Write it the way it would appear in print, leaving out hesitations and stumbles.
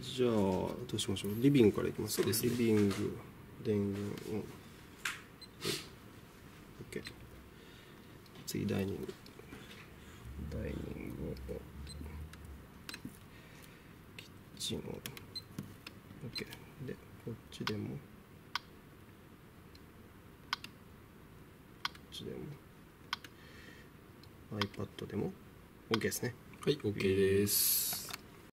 じゃあどうしましょう、リビングからいきますか。そうですね、リビング、電源オン、はい、OK。 次ダイニング、オン、キッチンオン、 OK。 でこっちでもこっちでも iPad でも OK ですね。はい、 OK です。